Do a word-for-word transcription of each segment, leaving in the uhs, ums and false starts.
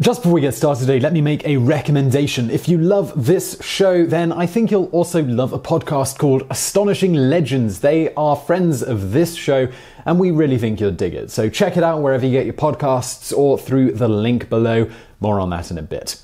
Just before we get started today, let me make a recommendation. If you love this show, then I think you'll also love a podcast called Astonishing Legends. They are friends of this show, and we really think you'll dig it. So check it out wherever you get your podcasts or through the link below. More on that in a bit.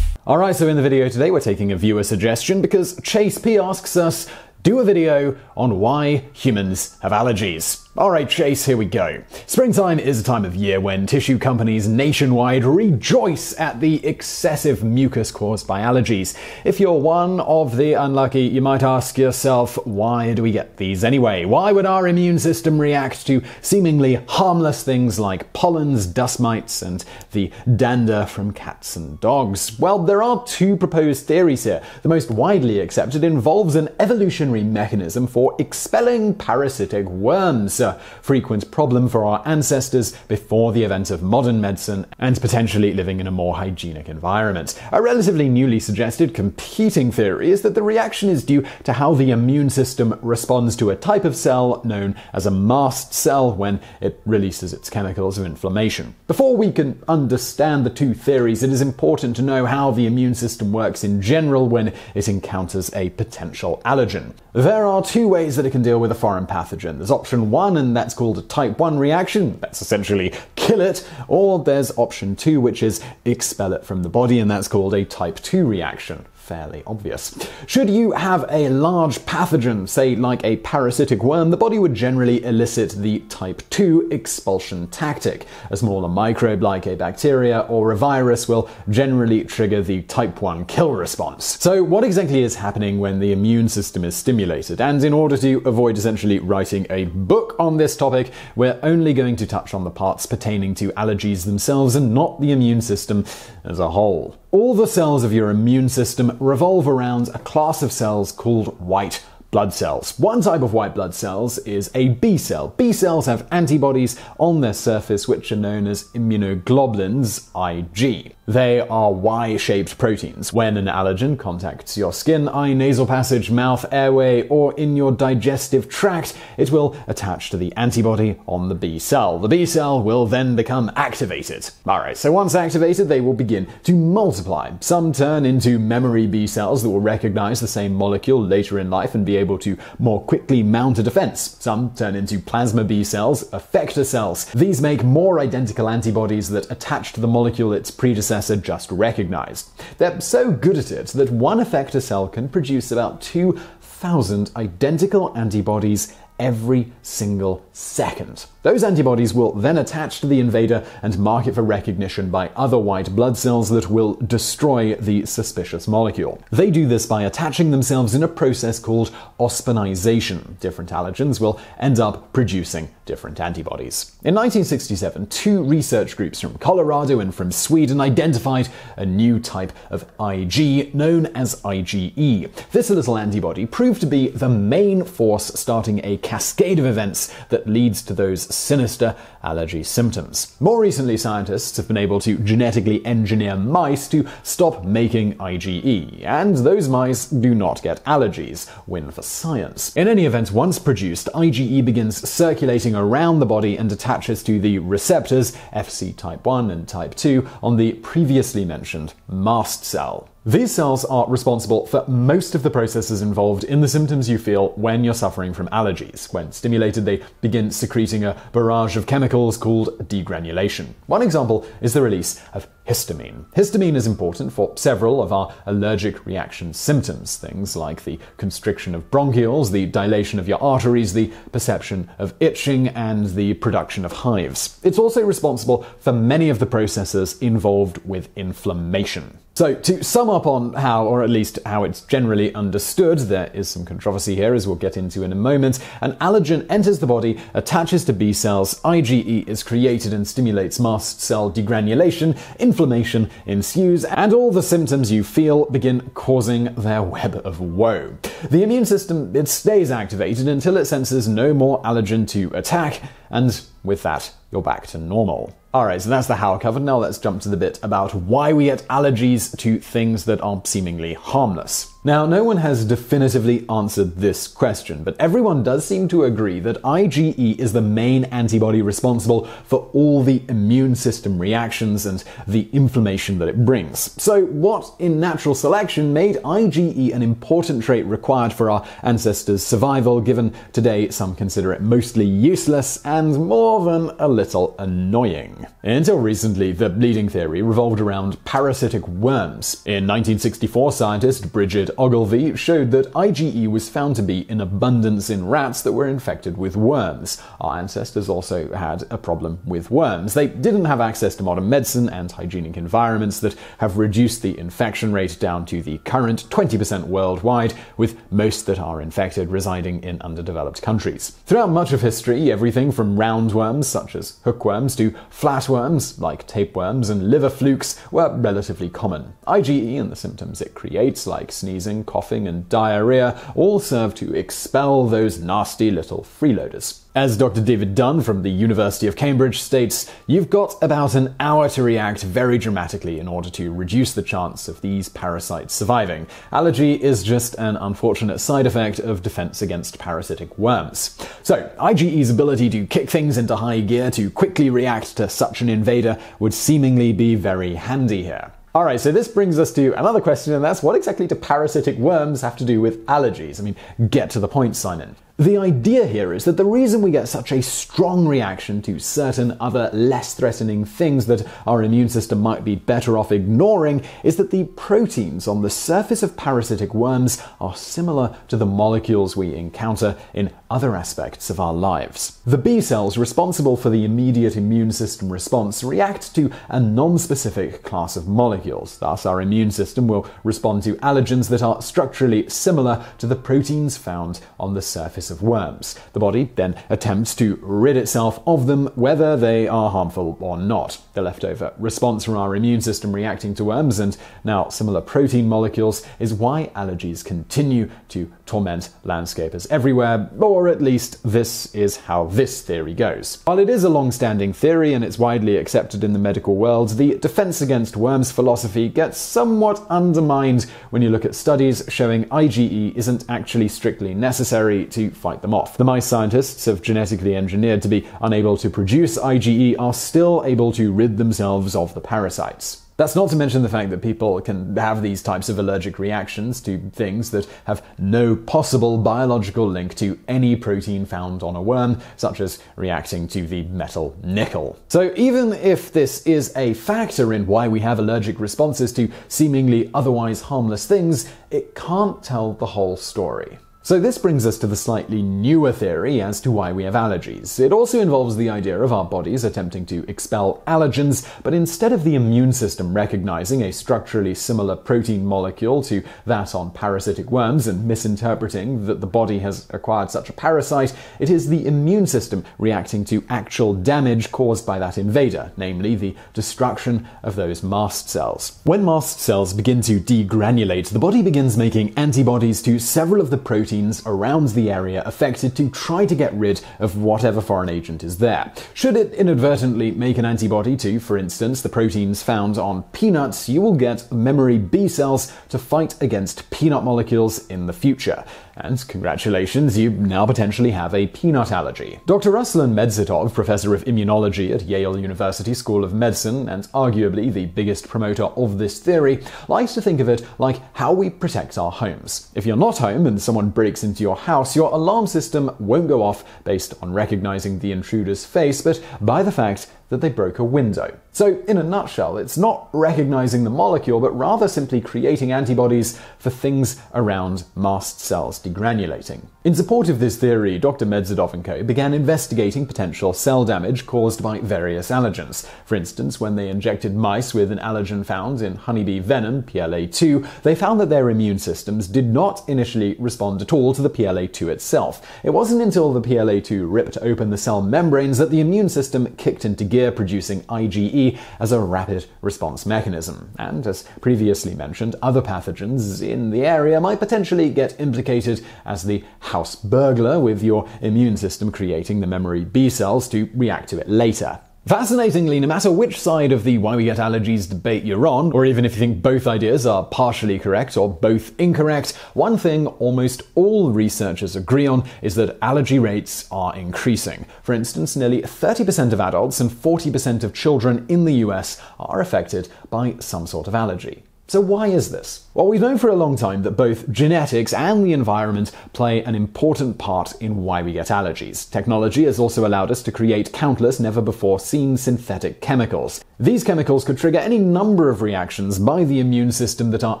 Alright, so in the video today, we're taking a viewer suggestion because Chase P asks us, do a video on why humans have allergies. Alright Chase, here we go. Springtime is a time of year when tissue companies nationwide rejoice at the excessive mucus caused by allergies. If you're one of the unlucky, you might ask yourself, why do we get these anyway? Why would our immune system react to seemingly harmless things like pollens, dust mites, and the dander from cats and dogs? Well, there are two proposed theories here. The most widely accepted involves an evolution mechanism for expelling parasitic worms, a frequent problem for our ancestors before the advent of modern medicine and potentially living in a more hygienic environment. A relatively newly suggested competing theory is that the reaction is due to how the immune system responds to a type of cell known as a mast cell when it releases its chemicals of inflammation. Before we can understand the two theories, it is important to know how the immune system works in general when it encounters a potential allergen. There are two ways that it can deal with a foreign pathogen. There's option one, and that's called a type one reaction. That's essentially kill it. Or there's option two, which is expel it from the body, and that's called a type two reaction. Fairly obvious. Should you have a large pathogen, say like a parasitic worm, the body would generally elicit the type two expulsion tactic. A smaller microbe like a bacteria or a virus will generally trigger the type one kill response. So what exactly is happening when the immune system is stimulated? And in order to avoid essentially writing a book on this topic, we're only going to touch on the parts pertaining to allergies themselves and not the immune system as a whole. All the cells of your immune system revolve around a class of cells called white blood cells. One type of white blood cells is a B cell. B cells have antibodies on their surface which are known as immunoglobulins, I G. They are Y-shaped proteins. When an allergen contacts your skin, eye, nasal passage, mouth, airway, or in your digestive tract, it will attach to the antibody on the B cell. The B cell will then become activated. Alright, so once activated, they will begin to multiply. Some turn into memory B cells that will recognize the same molecule later in life and be able to more quickly mount a defense. Some turn into plasma B cells, effector cells. These make more identical antibodies that attach to the molecule its predecessor are just recognized. They're so good at it that one effector cell can produce about two thousand identical antibodies every single second. Those antibodies will then attach to the invader and mark it for recognition by other white blood cells that will destroy the suspicious molecule. They do this by attaching themselves in a process called auspinization. Different allergens will end up producing different antibodies. In nineteen sixty-seven, two research groups from Colorado and from Sweden identified a new type of I G known as I G E. This little antibody proved to be the main force starting a cascade of events that leads to those sinister allergy symptoms. More recently, scientists have been able to genetically engineer mice to stop making I G E, and those mice do not get allergies. Win for science. In any event, once produced, I G E begins circulating around the body and attaches to the receptors F C type one and type two on the previously mentioned mast cell. These cells are responsible for most of the processes involved in the symptoms you feel when you're suffering from allergies. When stimulated, they begin secreting a barrage of chemicals called degranulation. One example is the release of histamine. Histamine is important for several of our allergic reaction symptoms, things like the constriction of bronchioles, the dilation of your arteries, the perception of itching, and the production of hives. It's also responsible for many of the processes involved with inflammation. So, to sum up on how, or at least how it's generally understood, there is some controversy here, as we'll get into in a moment. An allergen enters the body, attaches to B cells, I G E is created and stimulates mast cell degranulation, inflammation ensues, and all the symptoms you feel begin causing their web of woe. The immune system, it stays activated until it senses no more allergen to attack, and With that, you're back to normal. Alright, so that's the how covered. Now let's jump to the bit about why we get allergies to things that are seemingly harmless. Now, no one has definitively answered this question, but everyone does seem to agree that IgE is the main antibody responsible for all the immune system reactions and the inflammation that it brings. So what in natural selection made IgE an important trait required for our ancestors' survival, given today some consider it mostly useless and more than a little annoying? Until recently, the leading theory revolved around parasitic worms. In nineteen sixty-four, scientist Bridget Ogilvie showed that IgE was found to be in abundance in rats that were infected with worms. Our ancestors also had a problem with worms. They didn't have access to modern medicine and hygienic environments that have reduced the infection rate down to the current twenty percent worldwide, with most that are infected residing in underdeveloped countries. Throughout much of history, everything from roundworms, such as hookworms, to flatworms, like tapeworms, and liver flukes were relatively common. IgE and the symptoms it creates, like sneezing, coughing, and diarrhea, all serve to expel those nasty little freeloaders. As Doctor David Dunne from the University of Cambridge states, you've got about an hour to react very dramatically in order to reduce the chance of these parasites surviving. Allergy is just an unfortunate side effect of defense against parasitic worms. So, IgE's ability to kick things into high gear to quickly react to such an invader would seemingly be very handy here. Alright, so this brings us to another question, and that's what exactly do parasitic worms have to do with allergies? I mean, get to the point, Simon. The idea here is that the reason we get such a strong reaction to certain other less threatening things that our immune system might be better off ignoring is that the proteins on the surface of parasitic worms are similar to the molecules we encounter in other aspects of our lives. The B cells responsible for the immediate immune system response react to a non-specific class of molecules. Thus, our immune system will respond to allergens that are structurally similar to the proteins found on the surface of worms. The body then attempts to rid itself of them, whether they are harmful or not. The leftover response from our immune system reacting to worms and now similar protein molecules is why allergies continue to torment landscapers everywhere, or at least this is how this theory goes. While it is a long-standing theory and it's widely accepted in the medical world, the defense against worms philosophy gets somewhat undermined when you look at studies showing IgE isn't actually strictly necessary to fight them off. The mice scientists have genetically engineered to be unable to produce IgE are still able to rid themselves of the parasites. That's not to mention the fact that people can have these types of allergic reactions to things that have no possible biological link to any protein found on a worm, such as reacting to the metal nickel. So even if this is a factor in why we have allergic responses to seemingly otherwise harmless things, it can't tell the whole story. So this brings us to the slightly newer theory as to why we have allergies. It also involves the idea of our bodies attempting to expel allergens, but instead of the immune system recognizing a structurally similar protein molecule to that on parasitic worms and misinterpreting that the body has acquired such a parasite, it is the immune system reacting to actual damage caused by that invader, namely the destruction of those mast cells. When mast cells begin to degranulate, the body begins making antibodies to several of the proteins around the area affected to try to get rid of whatever foreign agent is there. Should it inadvertently make an antibody to, for instance, the proteins found on peanuts, you will get memory B cells to fight against peanut molecules in the future. And congratulations, you now potentially have a peanut allergy. Doctor Ruslan Medzhitov, professor of immunology at Yale University School of Medicine and arguably the biggest promoter of this theory, likes to think of it like how we protect our homes. If you're not home and someone breaks into your house, your alarm system won't go off based on recognizing the intruder's face, but by the fact that they broke a window. So, in a nutshell, it's not recognizing the molecule, but rather simply creating antibodies for things around mast cells degranulating. In support of this theory, Doctor Medzhitov and co. began investigating potential cell damage caused by various allergens. For instance, when they injected mice with an allergen found in honeybee venom, P L A two, they found that their immune systems did not initially respond at all to the P L A two itself. It wasn't until the P L A two ripped open the cell membranes that the immune system kicked into gear gear, producing IgE as a rapid response mechanism. And as previously mentioned, other pathogens in the area might potentially get implicated as the house burglar, with your immune system creating the memory B cells to react to it later. Fascinatingly, no matter which side of the why we get allergies debate you're on, or even if you think both ideas are partially correct or both incorrect, one thing almost all researchers agree on is that allergy rates are increasing. For instance, nearly thirty percent of adults and forty percent of children in the U S are affected by some sort of allergy. So why is this? Well, we've known for a long time that both genetics and the environment play an important part in why we get allergies. Technology has also allowed us to create countless never-before-seen synthetic chemicals. These chemicals could trigger any number of reactions by the immune system that our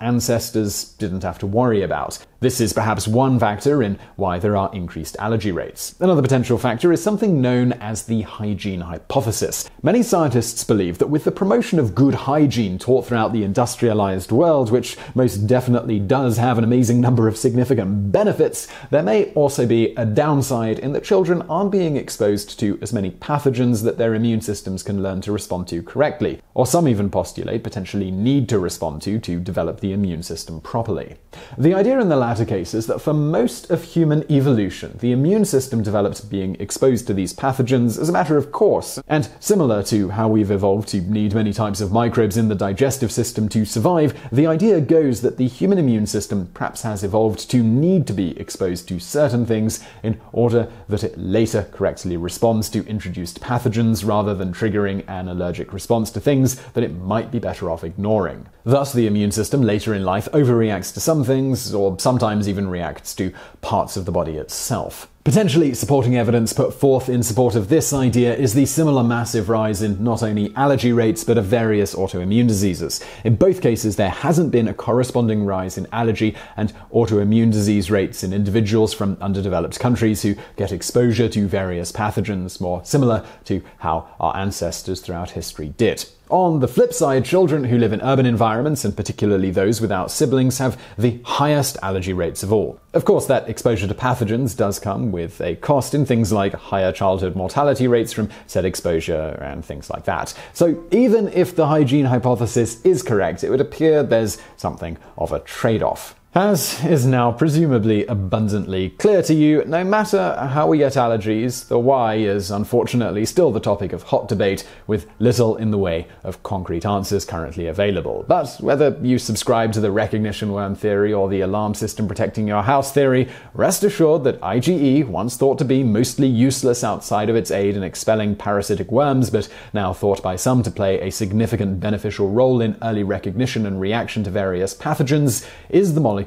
ancestors didn't have to worry about. This is perhaps one factor in why there are increased allergy rates. Another potential factor is something known as the hygiene hypothesis. Many scientists believe that with the promotion of good hygiene taught throughout the industrialized world, which most definitely does have an amazing number of significant benefits, there may also be a downside in that children aren't being exposed to as many pathogens that their immune systems can learn to respond to correctly, or some even postulate potentially need to respond to to develop the immune system properly. The idea in the latter case is that for most of human evolution, the immune system developed being exposed to these pathogens as a matter of course, and similar to how we've evolved to need many types of microbes in the digestive system to survive, the idea goes that the human immune system perhaps has evolved to need to be exposed to certain things in order that it later correctly responds to introduced pathogens rather than triggering an allergic response to things that it might be better off ignoring. Thus, the immune system later in life overreacts to some things, or sometimes even reacts to parts of the body itself. Potentially supporting evidence put forth in support of this idea is the similar massive rise in not only allergy rates but of various autoimmune diseases. In both cases, there hasn't been a corresponding rise in allergy and autoimmune disease rates in individuals from underdeveloped countries who get exposure to various pathogens, more similar to how our ancestors throughout history did. On the flip side, children who live in urban environments, and particularly those without siblings, have the highest allergy rates of all. Of course, that exposure to pathogens does come with a cost in things like higher childhood mortality rates from said exposure and things like that. So even if the hygiene hypothesis is correct, it would appear there's something of a trade-off. As is now presumably abundantly clear to you, no matter how we get allergies, the why is unfortunately still the topic of hot debate, with little in the way of concrete answers currently available. But whether you subscribe to the recognition worm theory or the alarm system protecting your house theory, rest assured that IgE, once thought to be mostly useless outside of its aid in expelling parasitic worms, but now thought by some to play a significant beneficial role in early recognition and reaction to various pathogens, is the molecule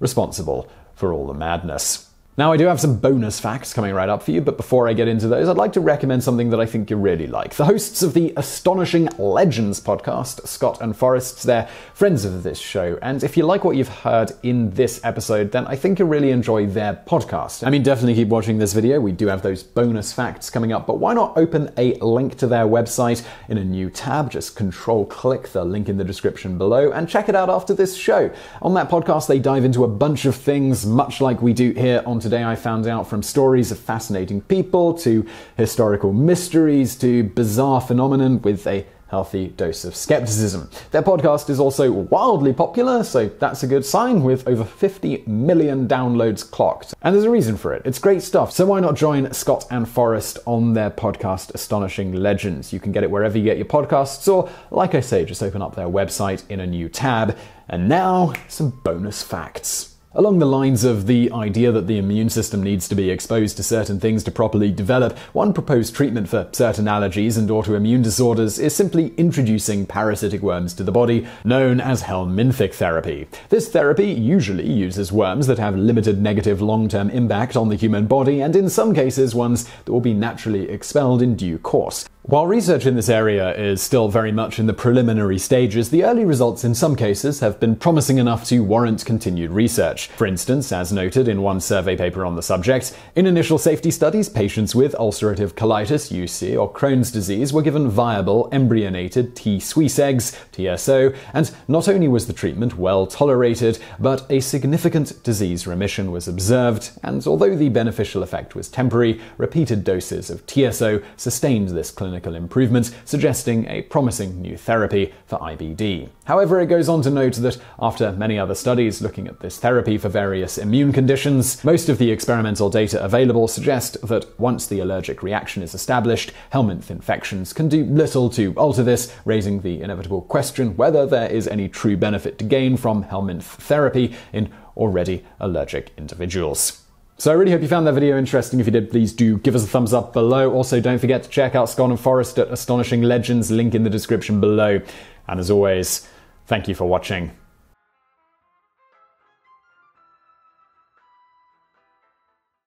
responsible for all the madness. Now, I do have some bonus facts coming right up for you, but before I get into those, I'd like to recommend something that I think you really like. The hosts of the Astonishing Legends podcast, Scott and Forrest, they're friends of this show, and if you like what you've heard in this episode, then I think you'll really enjoy their podcast. I mean, definitely keep watching this video. We do have those bonus facts coming up, but why not open a link to their website in a new tab? Just control-click the link in the description below and check it out after this show. On that podcast, they dive into a bunch of things, much like we do here on Today I Found Out, from stories of fascinating people to historical mysteries to bizarre phenomenon, with a healthy dose of skepticism. Their podcast is also wildly popular, so that's a good sign, with over fifty million downloads clocked. And there's a reason for it. It's great stuff. So why not join Scott and Forrest on their podcast, Astonishing Legends? You can get it wherever you get your podcasts, or, like I say, just open up their website in a new tab. And now, some bonus facts. Along the lines of the idea that the immune system needs to be exposed to certain things to properly develop, one proposed treatment for certain allergies and autoimmune disorders is simply introducing parasitic worms to the body, known as helminthic therapy. This therapy usually uses worms that have limited negative long-term impact on the human body, and in some cases ones that will be naturally expelled in due course. While research in this area is still very much in the preliminary stages, the early results in some cases have been promising enough to warrant continued research. For instance, as noted in one survey paper on the subject, in initial safety studies, patients with ulcerative colitis, U C, or Crohn's disease were given viable embryonated T-Swiss eggs, T S O, and not only was the treatment well tolerated, but a significant disease remission was observed, and although the beneficial effect was temporary, repeated doses of T S O sustained this clinical clinical improvements, suggesting a promising new therapy for I B D. However, it goes on to note that after many other studies looking at this therapy for various immune conditions, most of the experimental data available suggest that once the allergic reaction is established, helminth infections can do little to alter this, raising the inevitable question whether there is any true benefit to gain from helminth therapy in already allergic individuals. So I really hope you found that video interesting. If you did, please do give us a thumbs up below. Also, don't forget to check out Scott and Forrest at Astonishing Legends, link in the description below. And as always, thank you for watching.